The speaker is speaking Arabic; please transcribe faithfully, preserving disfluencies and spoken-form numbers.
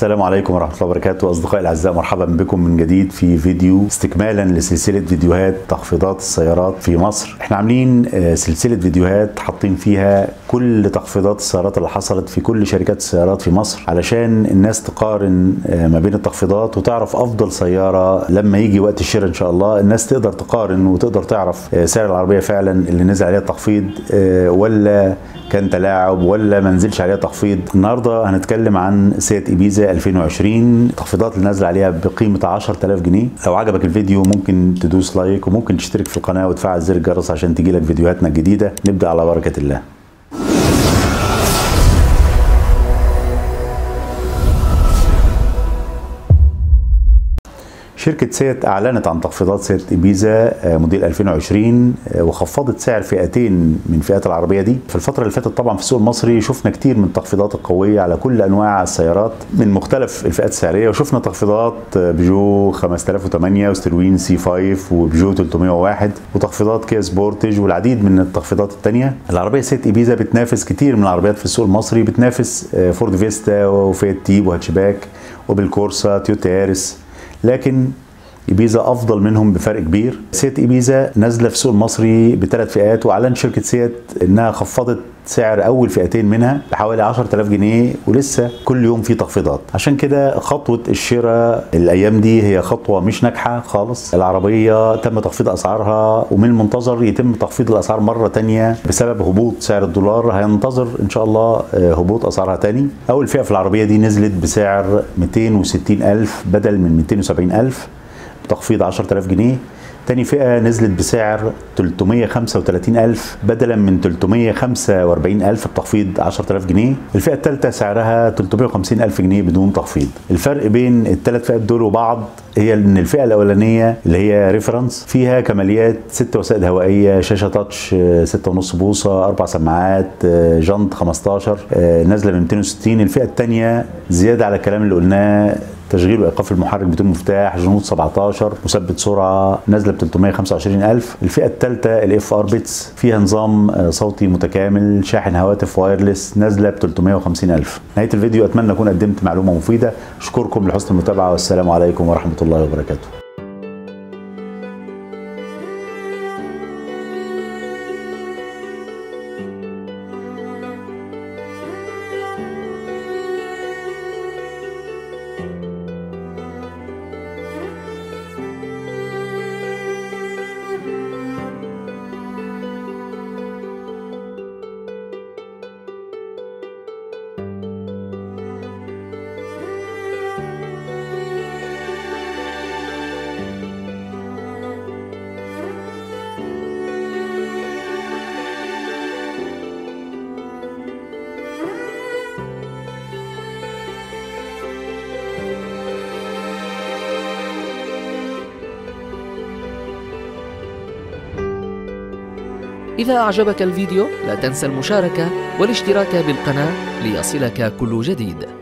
السلام عليكم ورحمة الله وبركاته أصدقائي الأعزاء، مرحبا بكم من جديد في فيديو استكمالا لسلسلة فيديوهات تخفيضات السيارات في مصر. احنا عاملين سلسلة فيديوهات حاطين فيها كل تخفيضات السيارات اللي حصلت في كل شركات السيارات في مصر علشان الناس تقارن ما بين التخفيضات وتعرف أفضل سيارة. لما يجي وقت الشراء إن شاء الله الناس تقدر تقارن وتقدر تعرف سعر العربية فعلا اللي نزل عليها التخفيض ولا كان تلاعب ولا ما نزلش عليها تخفيض. النهارده هنتكلم عن سيت إبيزا ألفين وعشرين، التخفيضات اللي نازله عليها بقيمه عشرة آلاف جنيه. لو عجبك الفيديو ممكن تدوس لايك وممكن تشترك في القناه وتفعل زر الجرس عشان تجيلك فيديوهاتنا الجديده. نبدا على بركه الله. شركة سيت أعلنت عن تخفيضات سيت إبيزا موديل ألفين وعشرين وخفضت سعر فئتين من فئات العربية دي. في الفترة اللي فاتت طبعا في السوق المصري شفنا كتير من التخفيضات القوية على كل أنواع السيارات من مختلف الفئات السعرية، وشفنا تخفيضات بيجو خمسة آلاف وثمانية وستروين سي خمسة وبيجو ثلاثمائة وواحد وتخفيضات كيا سبورتج والعديد من التخفيضات التانية. العربية سيت إبيزا بتنافس كتير من العربيات في السوق المصري، بتنافس فورد فيستا وفيات تيبو هاتشباك وبالكورسا تويوتا يارس، لكن إبيزا أفضل منهم بفرق كبير. سيت إبيزا نازلة في السوق المصري بثلاث فئات، وأعلن شركة سيت إنها خفضت سعر أول فئتين منها لحوالي عشرة آلاف جنيه، ولسه كل يوم في تخفيضات. عشان كده خطوة الشراء الأيام دي هي خطوة مش ناجحة خالص. العربية تم تخفيض أسعارها ومن المنتظر يتم تخفيض الأسعار مرة تانية بسبب هبوط سعر الدولار. هينتظر إن شاء الله هبوط أسعارها تاني. أول فئة في العربية دي نزلت بسعر مئتين وستين ألف بدل من مئتين وسبعين ألف، تخفيض عشرة آلاف جنيه. تاني فئة نزلت بسعر ثلاثمائة وخمسة وثلاثين ألف بدلا من ثلاثمائة وخمسة وأربعين ألف، بتخفيض عشرة آلاف جنيه. الفئة الثالثة سعرها ثلاثمائة وخمسين ألف جنيه بدون تخفيض. الفرق بين الثلاث فئات دول وبعض هي ان الفئة الأولانية اللي هي ريفرنس فيها كماليات ست وسائد هوائية، شاشة تاتش ستة فاصلة خمسة بوصة، أربع سماعات، جنط خمسة عشر، نازلة ب مئتين وستين. الفئة الثانية زيادة على الكلام اللي قلناه، تشغيل وايقاف المحرك بدون مفتاح، جنود سبعة عشر، مثبت سرعه، نازله ب ثلاثمائة وخمسة وعشرين ألف. الفئه الثالثه الاف ار بيتس فيها نظام صوتي متكامل، شاحن هواتف وايرلس، نازله ب ثلاثمائة وخمسين ألف. نهايه الفيديو اتمنى اكون قدمت معلومه مفيده. اشكركم لحسن المتابعه والسلام عليكم ورحمه الله وبركاته. إذا أعجبك الفيديو لا تنسى المشاركة والاشتراك بالقناة ليصلك كل جديد.